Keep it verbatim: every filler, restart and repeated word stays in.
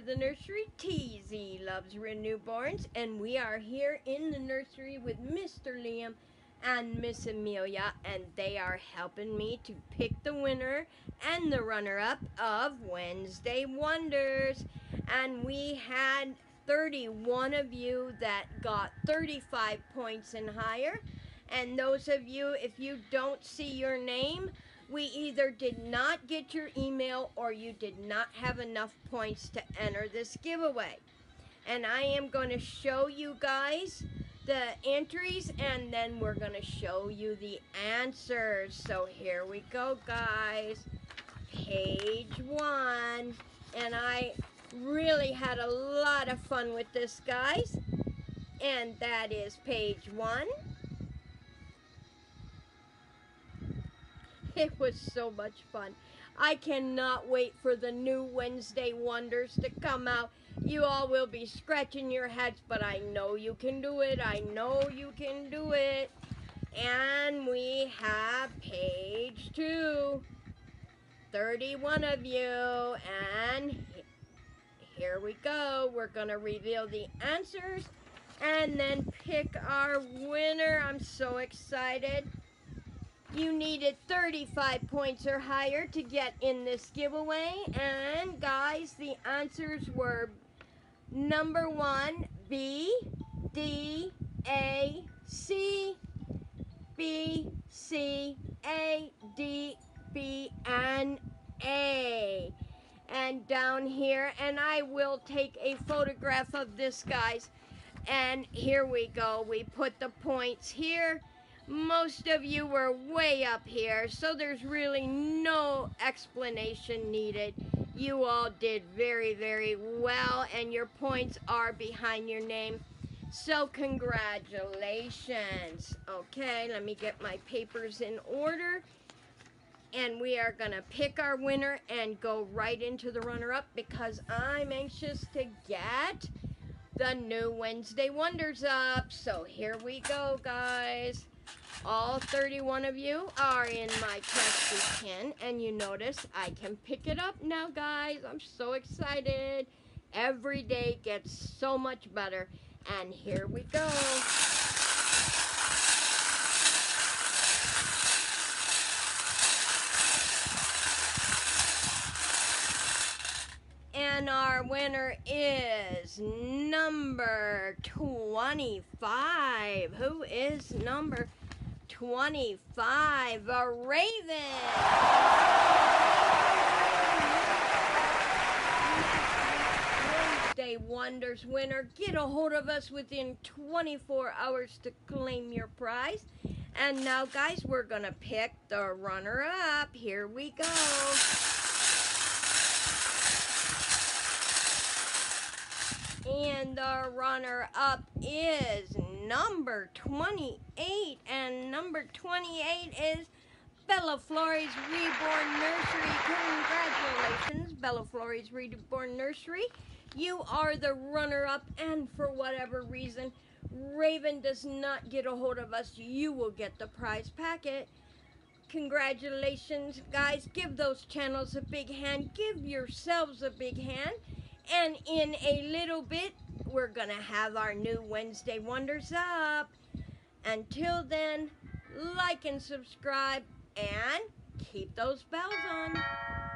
to the nursery, T Z Loves Real Newborns, and we are here in the nursery with Mister Liam and Miss Amelia, and they are helping me to pick the winner and the runner-up of Wednesday Wonders. And we had thirty-one of you that got thirty-five points and higher, and those of you, if you don't see your name, we either did not get your email or you did not have enough points to enter this giveaway. And I am going to show you guys the entries, and then we're going to show you the answers. So here we go, guys. Page one. And I really had a lot of fun with this, guys. And that is page one. It was so much fun. I cannot wait for the new Wednesday Wonders to come out. You all will be scratching your heads, but I know you can do it. I know you can do it. And we have page two. thirty-one of you. And here we go. We're going to reveal the answers and then pick our winner. I'm so excited. You needed thirty-five points or higher to get in this giveaway. And guys, the answers were number one, B, D, A, C, B, C, A, D, B, and A. And down here, and I will take a photograph of this, guys. And here we go. We put the points here. Most of you were way up here, so there's really no explanation needed. You all did very, very well, and your points are behind your name. So congratulations. Okay, let me get my papers in order. And we are going to pick our winner and go right into the runner-up because I'm anxious to get the new Wednesday Wonders up. So here we go, guys. All thirty-one of you are in my trusty tin, and you notice I can pick it up now, guys. I'm so excited. Every day gets so much better, and here we go. And our winner is number twenty-five. Who is number twenty-five, a raven. Wednesday Wonders winner, get a hold of us within twenty-four hours to claim your prize. And now, guys, we're going to pick the runner-up. Here we go. And the runner-up is number twenty-eight, and number twenty-eight is Bella Flores Reborn Nursery. Congratulations, Bella Flores Reborn Nursery. You are the runner-up, and for whatever reason, Raven does not get a hold of us, you will get the prize packet. Congratulations, guys. Give those channels a big hand. Give yourselves a big hand. And in a little bit, we're going to have our new Wednesday Wonders up. Until then, like and subscribe and keep those bells on.